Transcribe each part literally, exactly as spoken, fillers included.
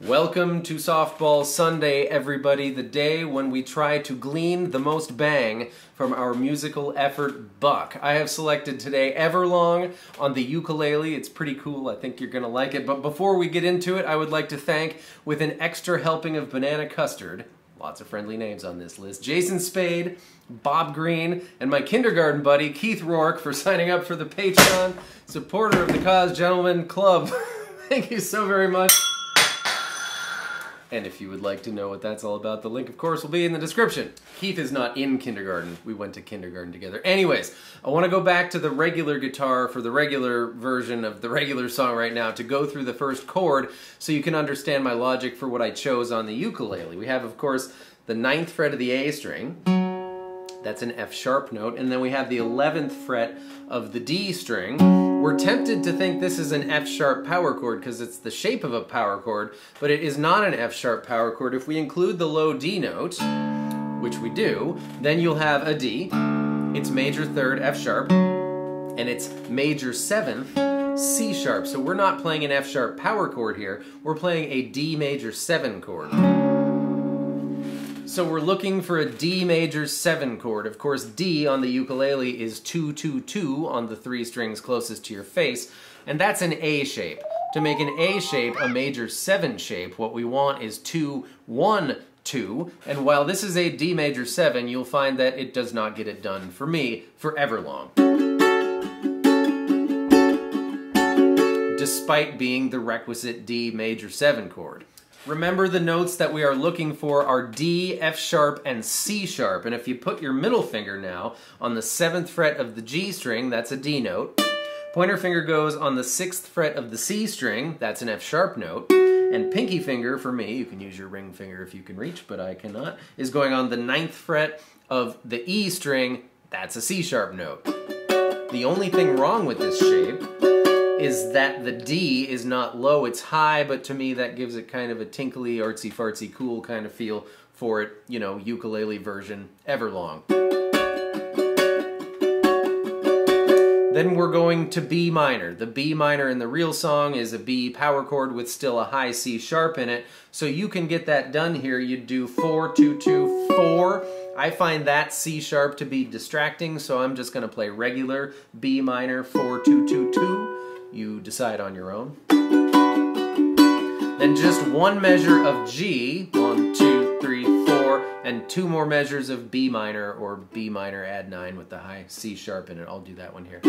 Welcome to Softball Sunday, everybody, the day when we try to glean the most bang from our musical effort buck. I have selected today Everlong on the ukulele. It's pretty cool. I think you're going to like it. But before we get into it, I would like to thank, with an extra helping of banana custard, lots of friendly names on this list, Jason Spade, Bob Green, and my kindergarten buddy, Keith Rourke, for signing up for the Patreon, supporter of the Cause Gentlemen Club. Thank you so very much. And if you would like to know what that's all about, the link, of course, will be in the description. Keith is not in kindergarten. We went to kindergarten together. Anyways, I want to go back to the regular guitar for the regular version of the regular song right now to go through the first chord so you can understand my logic for what I chose on the ukulele. We have, of course, the ninth fret of the A string. That's an F sharp note. And then we have the eleventh fret of the D string. We're tempted to think this is an F sharp power chord because it's the shape of a power chord, but it is not an F sharp power chord. If we include the low D note, which we do, then you'll have a D, it's major third F sharp, and it's major seventh C sharp. So we're not playing an F sharp power chord here, we're playing a D major seven chord. So we're looking for a D major seven chord. Of course, D on the ukulele is two two two on the three strings closest to your face, and that's an A shape. To make an A shape, a major seven shape, what we want is two one two, and while this is a D major seven, you'll find that it does not get it done for me for Everlong, despite being the requisite D major seven chord. Remember, the notes that we are looking for are D, F sharp, and C sharp. And if you put your middle finger now on the seventh fret of the G string, that's a D note. Pointer finger goes on the sixth fret of the C string, that's an F sharp note. And pinky finger, for me, you can use your ring finger if you can reach, but I cannot, is going on the ninth fret of the E string, that's a C sharp note. The only thing wrong with this shape is that the D is not low, it's high, but to me that gives it kind of a tinkly, artsy-fartsy, cool kind of feel for it, you know, ukulele version, Everlong. Then we're going to B minor. The B minor in the real song is a B power chord with still a high C sharp in it, so you can get that done here. You do four, two, two, four. I find that C sharp to be distracting, so I'm just gonna play regular B minor, four, two, two, two. You decide on your own. Then just one measure of G, one, two, three, four, and two more measures of B minor or B minor add nine with the high C sharp in it. I'll do that one here.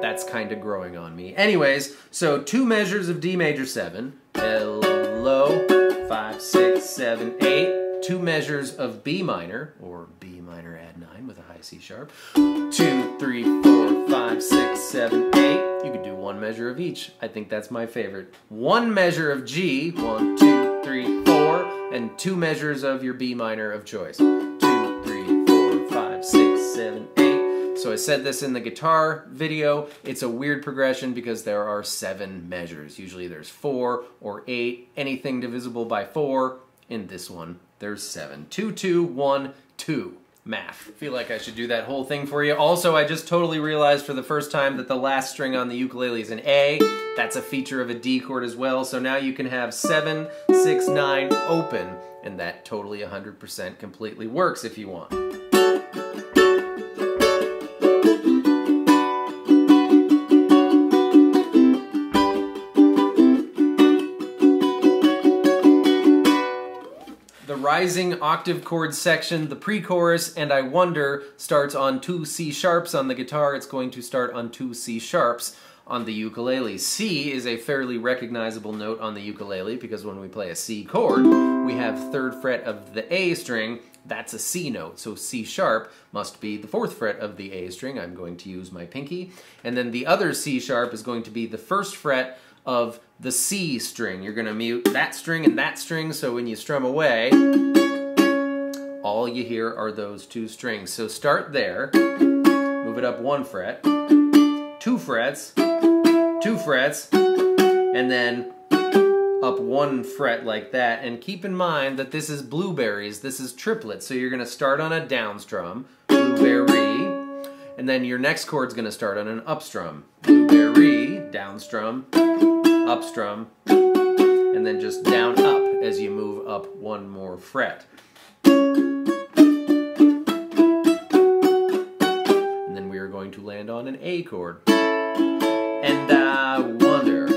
That's kind of growing on me. Anyways, so two measures of D major seven, hello, five, six, seven, eight. Two measures of B minor, or B minor add nine with a high C sharp. Two, three, four, five, six, seven, eight. You could do one measure of each. I think that's my favorite. One measure of G, one, two, three, four, and two measures of your B minor of choice. Two, three, four, five, six, seven, eight. So I said this in the guitar video. It's a weird progression because there are seven measures. Usually there's four or eight, anything divisible by four. In this one, there's seven. Two, two, one, two. Math. I feel like I should do that whole thing for you. Also, I just totally realized for the first time that the last string on the ukulele is an A. That's a feature of a D chord as well. So now you can have seven, six, nine, open, and that totally one hundred percent completely works if you want. Rising octave chord section, the pre-chorus, and I wonder starts on two C sharps on the guitar. It's going to start on two C sharps on the ukulele. C is a fairly recognizable note on the ukulele because when we play a C chord, we have third fret of the A string. That's a C note, so C sharp must be the fourth fret of the A string. I'm going to use my pinky. And then the other C sharp is going to be the first fret of the C string. You're gonna mute that string and that string, so when you strum away, all you hear are those two strings. So start there, move it up one fret, two frets, two frets, and then up one fret like that. And keep in mind that this is blueberries, this is triplets, so you're gonna start on a down strum, blueberry, and then your next chord's gonna start on an up strum, blueberry, down strum, up strum, and then just down up as you move up one more fret. And then we are going to land on an A chord. And I wonder,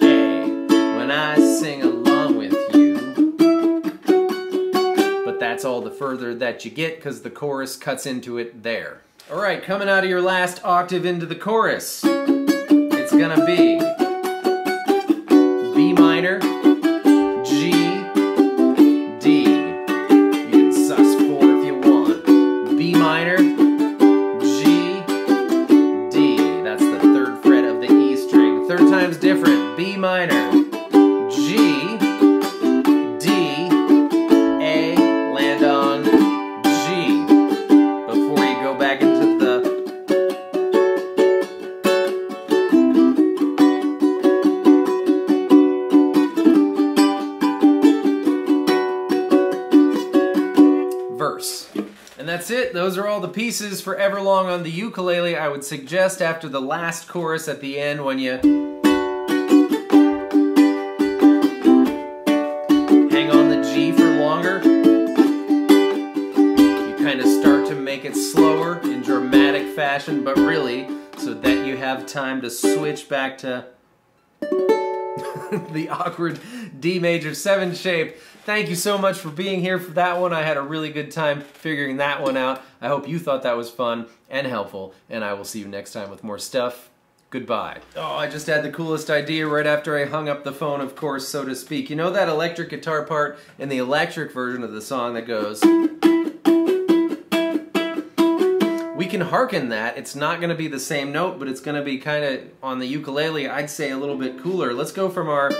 A, when I sing along with you. But that's all the further that you get, because the chorus cuts into it there. All right, coming out of your last octave into the chorus, it's gonna be B minor, G, D. You can sus four if you want. B minor, G, D. That's the third fret of the E string. Third time's different. B minor, G, D, A, land on G. Before you go back into the verse. And that's it. Those are all the pieces for Everlong on the ukulele. I would suggest after the last chorus at the end, when you hang on the G for longer, you kind of start to make it slower in dramatic fashion, but really so that you have time to switch back to the awkward D major seven shape. Thank you so much for being here for that one. I had a really good time figuring that one out. I hope you thought that was fun and helpful, and I will see you next time with more stuff. Goodbye. Oh, I just had the coolest idea right after I hung up the phone, of course, so to speak. You know that electric guitar part in the electric version of the song that goes... We can hearken that. It's not going to be the same note, but it's going to be kind of, on the ukulele, I'd say a little bit cooler. Let's go from our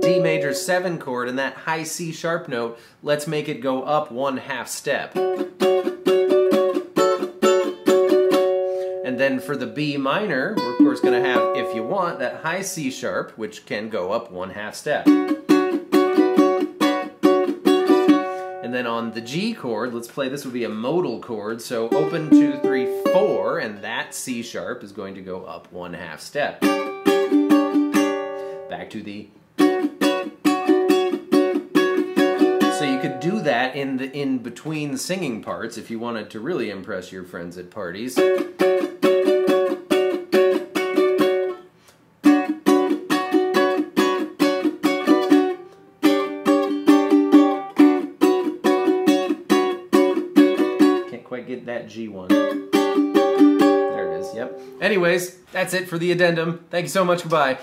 D major seven chord and that high C sharp note. Let's make it go up one half step. And then for the B minor, we're of course going to have, if you want, that high C sharp, which can go up one half step. And then on the G chord, let's play, this would be a modal chord, so open, two, three, four, and that C sharp is going to go up one half step. Back to the... So you could do that in the in-between singing parts if you wanted to really impress your friends at parties. Get that G one. There it is, yep. Anyways, that's it for the addendum. Thank you so much, goodbye.